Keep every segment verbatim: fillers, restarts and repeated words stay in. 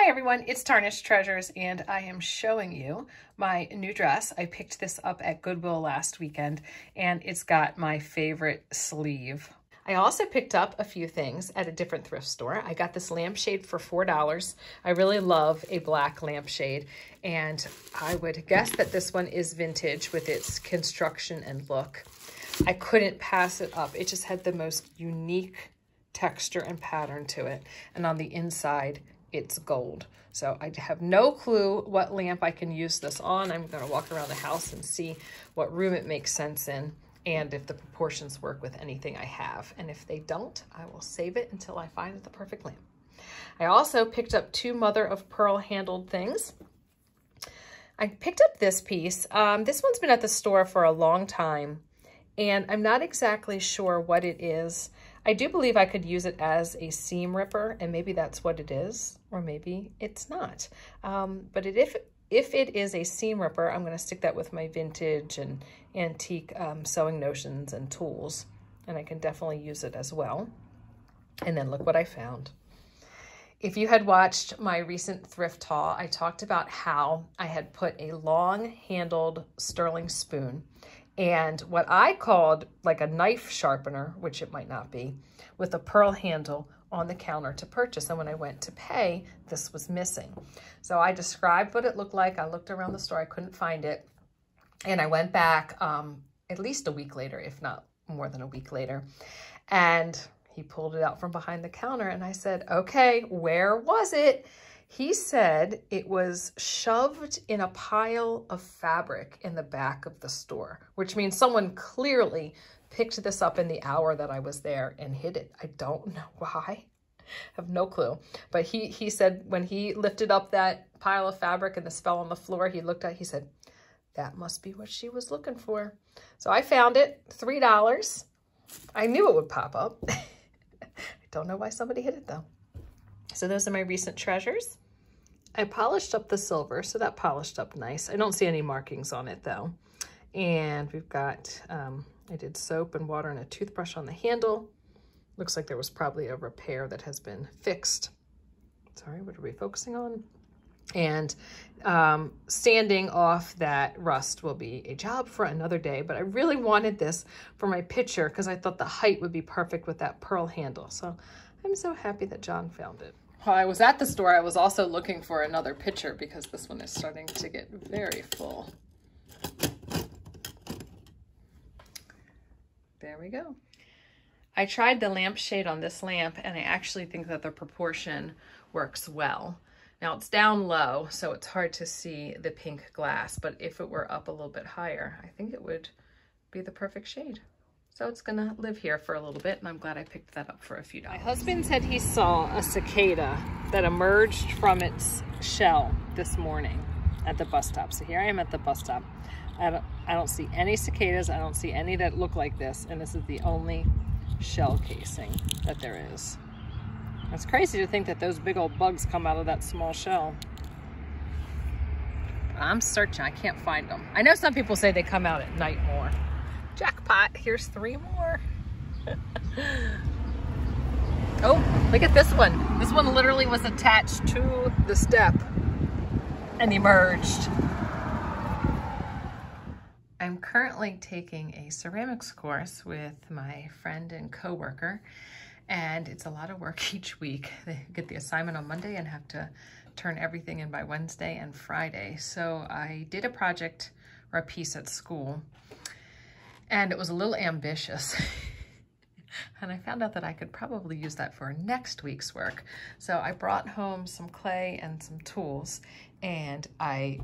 Hi everyone, it's Tarnished Treasures and I am showing you my new dress. I picked this up at Goodwill last weekend and it's got my favorite sleeve. I also picked up a few things at a different thrift store. I got this lampshade for four dollars. I really love a black lampshade and I would guess that this one is vintage with its construction and look. I couldn't pass it up. It just had the most unique texture and pattern to it, and on the inside it's gold. So I have no clue what lamp I can use this on. I'm going to walk around the house and see what room it makes sense in and if the proportions work with anything I have. And if they don't, I will save it until I find the perfect lamp. I also picked up two mother of pearl handled things. I picked up this piece. Um, this one's been at the store for a long time and I'm not exactly sure what it is. I do believe I could use it as a seam ripper, and maybe that's what it is, or maybe it's not. Um, but it, if, if it is a seam ripper, I'm going to stick that with my vintage and antique um, sewing notions and tools, and I can definitely use it as well. And then look what I found. If you had watched my recent thrift haul, I talked about how I had put a long-handled sterling spoon and what I called like a knife sharpener, which it might not be, with a pearl handle on the counter to purchase. And when I went to pay, this was missing. So I described what it looked like. I looked around the store, I couldn't find it. And I went back um, at least a week later, if not more than a week later. And he pulled it out from behind the counter and I said, okay, where was it? He said it was shoved in a pile of fabric in the back of the store, which means someone clearly picked this up in the hour that I was there and hid it. I don't know why. I have no clue. But he, he said when he lifted up that pile of fabric and this fell on the floor, he looked at it, he said, that must be what she was looking for. So I found it, three dollars. I knew it would pop up. I don't know why somebody hid it though. So those are my recent treasures. I polished up the silver, so that polished up nice. I don't see any markings on it though. And we've got, um, I did soap and water and a toothbrush on the handle. Looks like there was probably a repair that has been fixed. Sorry, what are we focusing on? And um, sanding off that rust will be a job for another day, but I really wanted this for my picture because I thought the height would be perfect with that pearl handle. So I'm so happy that John found it. While I was at the store, I was also looking for another pitcher because this one is starting to get very full. There we go. I tried the lampshade on this lamp and I actually think that the proportion works well. Now it's down low, so it's hard to see the pink glass, but if it were up a little bit higher, I think it would be the perfect shade. So it's gonna live here for a little bit and I'm glad I picked that up for a few dollars. My husband said he saw a cicada that emerged from its shell this morning at the bus stop. So here I am at the bus stop. I don't, I don't see any cicadas. I don't see any that look like this. And this is the only shell casing that there is. It's crazy to think that those big old bugs come out of that small shell. I'm searching, I can't find them. I know some people say they come out at night more. Jackpot, here's three more. Oh, look at this one. This one literally was attached to the step and emerged. I'm currently taking a ceramics course with my friend and coworker, and it's a lot of work each week. They get the assignment on Monday and have to turn everything in by Wednesday and Friday. So I did a project or a piece at school, and it was a little ambitious. And I found out that I could probably use that for next week's work. So I brought home some clay and some tools and I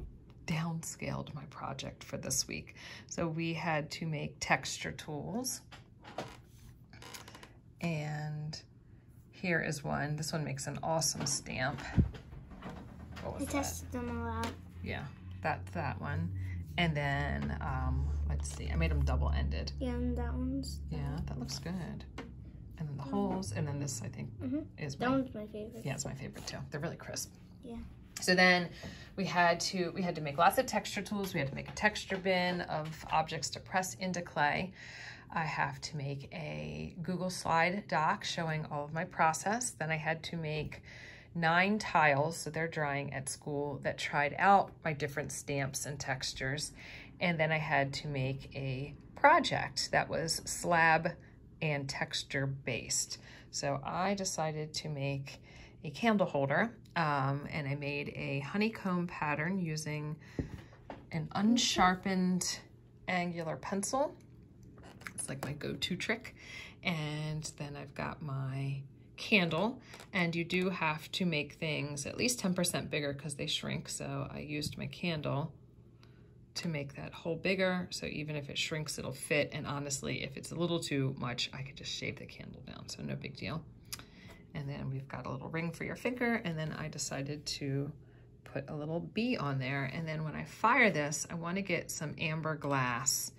downscaled my project for this week. So we had to make texture tools. And here is one. This one makes an awesome stamp. What was I that? Tested them a lot. Yeah, that's that one. And then, um, let's see, I made them double-ended. Yeah, and that one's... Yeah, that looks good. And then the mm-hmm. holes, and then this, I think, mm-hmm. is my... That one's my favorite. Yeah, it's my favorite, too. They're really crisp. Yeah. So then we had to we had to make lots of texture tools. We had to make a texture bin of objects to press into clay. I have to make a Google slide doc showing all of my process. Then I had to make nine tiles, so they're drying at school, that tried out my different stamps and textures. And then I had to make a project that was slab and texture based. So I decided to make a candle holder, um, and I made a honeycomb pattern using an unsharpened angular pencil. It's like my go-to trick. And then I've got my candle, and you do have to make things at least ten percent bigger because they shrink. So I used my candle to make that hole bigger. So even if it shrinks, it'll fit. And honestly, if it's a little too much, I could just shave the candle down. So no big deal. And then we've got a little ring for your finger. And then I decided to put a little bee on there. And then when I fire this, I want to get some amber glass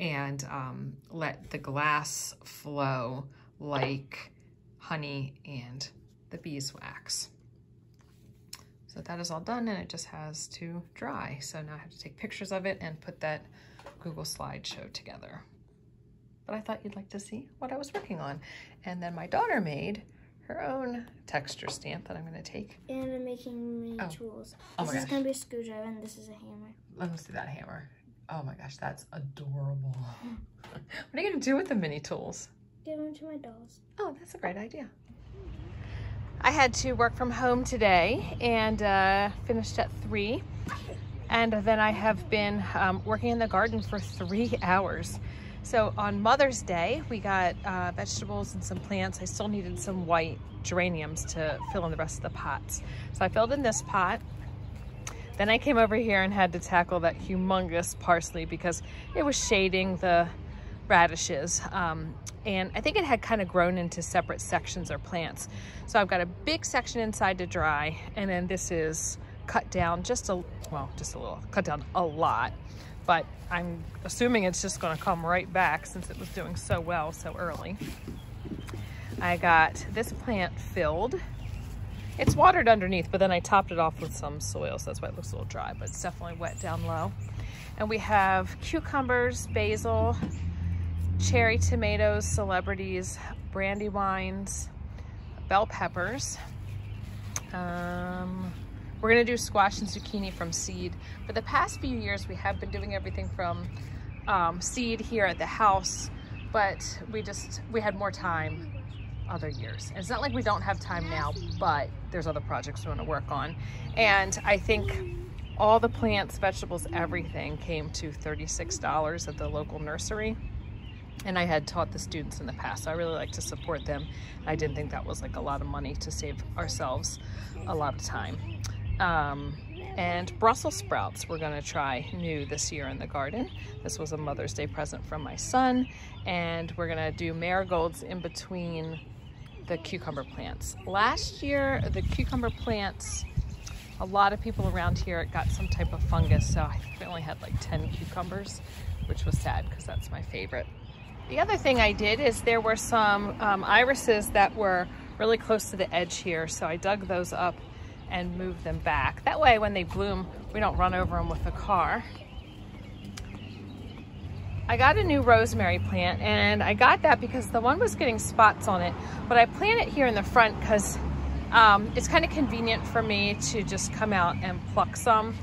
and um, let the glass flow like honey and the beeswax. So that is all done, and it just has to dry. So now I have to take pictures of it and put that Google slideshow together. But I thought you'd like to see what I was working on. And then my daughter made her own texture stamp that I'm going to take. And I'm making mini oh. tools. Oh this my is going to be a screwdriver, and this is a hammer. Let me see that hammer. Oh my gosh, that's adorable. What are you going to do with the mini tools? Give them to my dolls. Oh, that's a great idea. I had to work from home today and uh, finished at three. And then I have been um, working in the garden for three hours. So on Mother's Day, we got uh, vegetables and some plants. I still needed some white geraniums to fill in the rest of the pots. So I filled in this pot. Then I came over here and had to tackle that humongous parsley because it was shading the radishes. Um, and I think it had kind of grown into separate sections or plants. So I've got a big section inside to dry. And then this is cut down just a, well, just a little, cut down a lot. But I'm assuming it's just gonna come right back since it was doing so well so early. I got this plant filled. It's watered underneath, but then I topped it off with some soil, so that's why it looks a little dry, but it's definitely wet down low. And we have cucumbers, basil, cherry tomatoes, celebrities, brandywines, bell peppers. Um, we're gonna do squash and zucchini from seed. For the past few years, we have been doing everything from um, seed here at the house, but we just, we had more time other years. And it's not like we don't have time now, but there's other projects we want to work on. And I think all the plants, vegetables, everything came to thirty-six dollars at the local nursery. And I had taught the students in the past, so I really like to support them. I didn't think that was like a lot of money to save ourselves a lot of time. Um, and Brussels sprouts we're gonna try new this year in the garden. This was a Mother's Day present from my son. And we're gonna do marigolds in between the cucumber plants. Last year, the cucumber plants, a lot of people around here got some type of fungus, so I think we only had like ten cucumbers, which was sad because that's my favorite. The other thing I did is there were some um, irises that were really close to the edge here, so I dug those up and moved them back. That way when they bloom, we don't run over them with a car. I got a new rosemary plant, and I got that because the one was getting spots on it, but I plant it here in the front because um, it's kind of convenient for me to just come out and pluck some.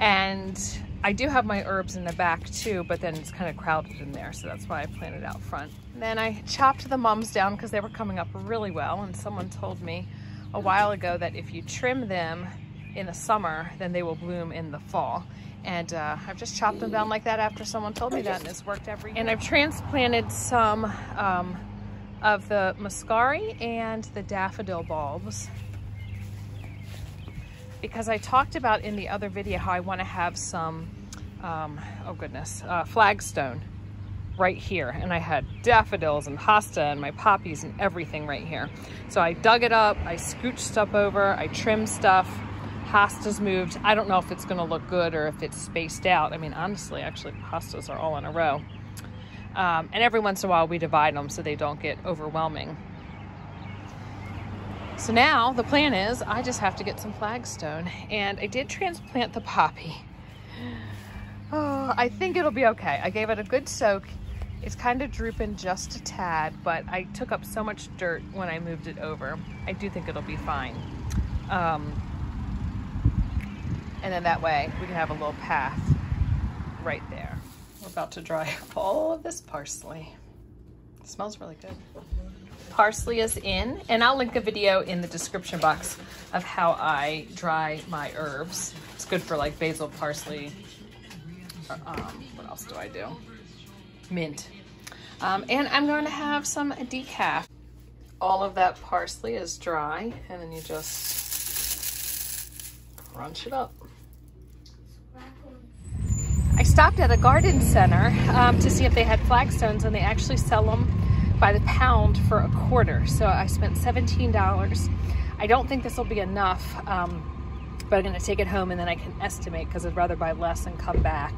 And I do have my herbs in the back too, but then it's kind of crowded in there, so that's why I planted out front. And then I chopped the mums down because they were coming up really well, and someone told me a while ago that if you trim them in the summer, then they will bloom in the fall. And uh, I've just chopped them down like that after someone told me that, and it's worked every year. And I've transplanted some um, of the muscari and the daffodil bulbs because I talked about in the other video how I want to have some, um, oh goodness, uh, flagstone right here. And I had daffodils and hosta and my poppies and everything right here. So I dug it up, I scooched stuff over, I trimmed stuff. Hostas moved. I don't know if it's going to look good or if it's spaced out. I mean, honestly, actually, hostas are all in a row. Um, and every once in a while, we divide them so they don't get overwhelming. So now the plan is I just have to get some flagstone. And I did transplant the poppy. Oh, I think it'll be okay. I gave it a good soak. It's kind of drooping just a tad, but I took up so much dirt when I moved it over. I do think it'll be fine. Um, and then that way we can have a little path right there. We're about to dry up all of this parsley. It smells really good. Parsley is in, and I'll link a video in the description box of how I dry my herbs. It's good for like basil, parsley, or, um, what else do I do? Mint. Um, and I'm going to have some decaf. All of that parsley is dry, and then you just crunch it up. I stopped at a garden center um, to see if they had flagstones, and they actually sell them by the pound for a quarter. So I spent seventeen dollars. I don't think this will be enough, um, but I'm gonna take it home and then I can estimate, because I'd rather buy less and come back.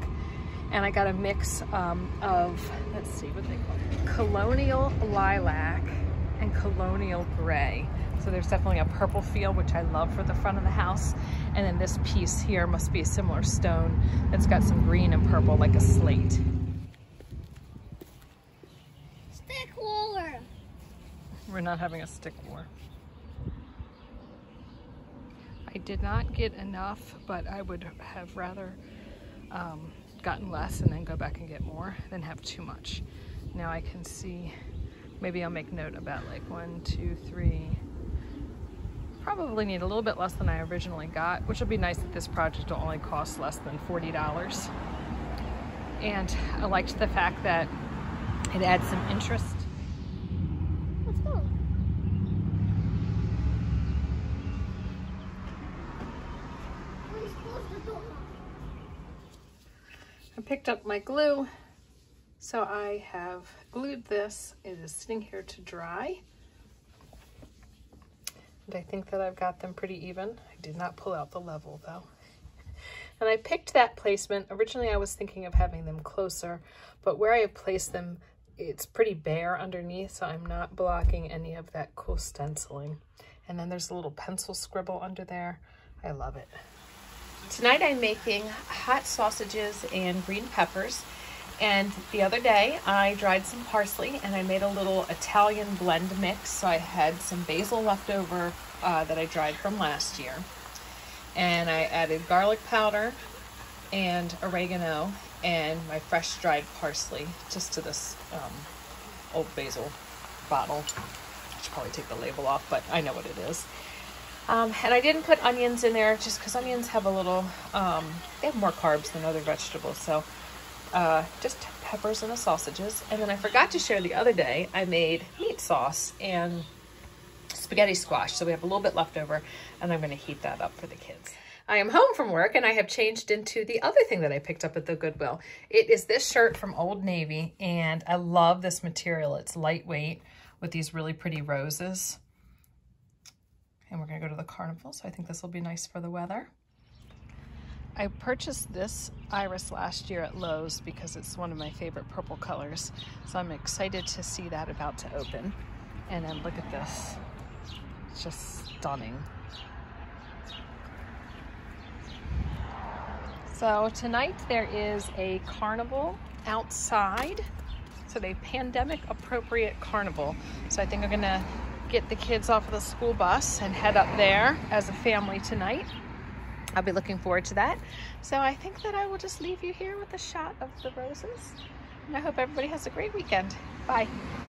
And I got a mix um, of, let's see what they call it, colonial lilac and colonial gray. So there's definitely a purple feel, which I love for the front of the house. And then this piece here must be a similar stone that's got some green and purple, like a slate. Stick war! We're not having a stick war. I did not get enough, but I would have rather um, gotten less and then go back and get more than have too much. Now I can see, maybe I'll make note about like one, two, three. Probably need a little bit less than I originally got, which will be nice that this project will only cost less than forty dollars. And I liked the fact that it adds some interest. Let's go. I picked up my glue, so I have glued this. It is sitting here to dry. And I think that I've got them pretty even. I did not pull out the level though. And I picked that placement. Originally I was thinking of having them closer, but where I have placed them, it's pretty bare underneath, so I'm not blocking any of that cool stenciling. And then there's a little pencil scribble under there. I love it. Tonight I'm making hot sausages and green peppers. And the other day I dried some parsley and I made a little Italian blend mix. So I had some basil left over uh, that I dried from last year. And I added garlic powder and oregano and my fresh dried parsley just to this um, old basil bottle. I should probably take the label off, but I know what it is. Um, and I didn't put onions in there just because onions have a little, um, they have more carbs than other vegetables. So uh, just peppers and the sausages. And then I forgot to share the other day, I made meat sauce and spaghetti squash. So we have a little bit left over and I'm gonna heat that up for the kids. I am home from work and I have changed into the other thing that I picked up at the Goodwill. It is this shirt from Old Navy, and I love this material. It's lightweight with these really pretty roses. And we're gonna go to the carnival, so I think this will be nice for the weather. I purchased this iris last year at Lowe's because it's one of my favorite purple colors. So I'm excited to see that about to open. And then look at this, it's just stunning. So tonight there is a carnival outside. So a pandemic appropriate carnival. So I think I'm gonna get the kids off of the school bus and head up there as a family tonight. I'll be looking forward to that. So I think that I will just leave you here with a shot of the roses. And I hope everybody has a great weekend. Bye.